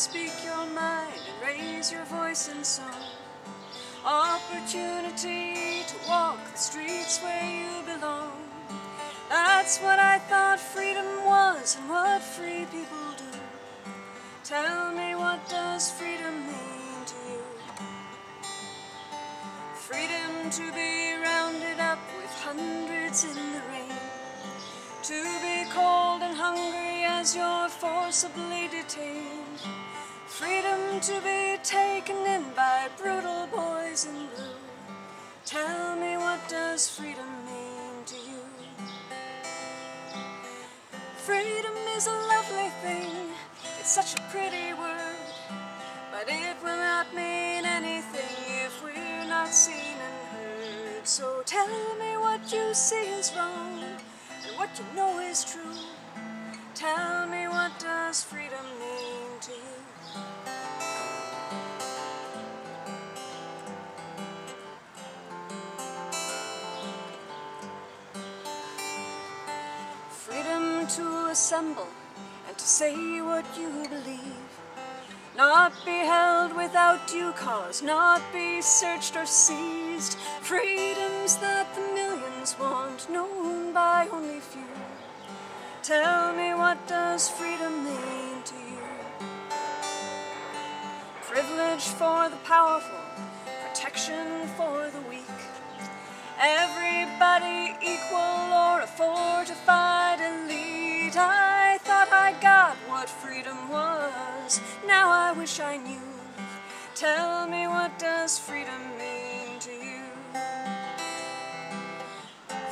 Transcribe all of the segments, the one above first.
speak your mind and raise your voice in song. Opportunity to walk the streets where you belong. That's what I thought freedom was and what free people do. Tell me, what does freedom mean to you? Freedom to be rounded up with hundreds in the rain, to be cold and hungry as you're forcibly detained. Freedom to be taken in by brutal boys in blue. Tell me, what does freedom mean to you? Freedom is a lovely thing, it's such a pretty word, but it will not mean anything if we're not seen and heard. So tell me what you see is wrong and what you know is true. Tell me, what does freedom mean to you? Freedom to assemble and to say what you believe, not be held without due cause, not be searched or seized. Freedoms that the millions want, known by only few. Tell me, what does freedom mean to you? Privilege for the powerful, protection for the weak, everybody equal or a fortified elite. I thought I got what freedom was, now I wish I knew. Tell me, what does freedom mean to you?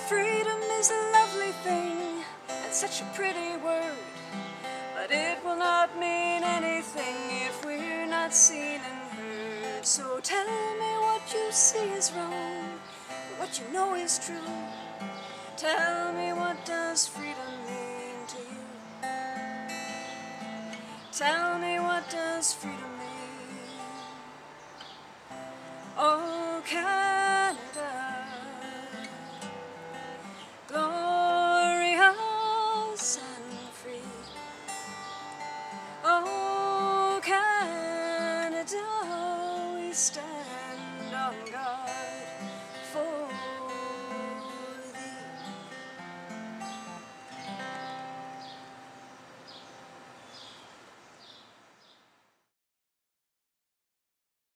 Freedom is a lovely thing, and such a pretty word, but it will not mean anything if we're not seen and heard. So tell me, what you see is wrong, what you know is true. Tell me, what does freedom mean to you? Tell me, what does freedom mean? Oh, Canada, glorious and free. Oh, Canada, we stand on guard.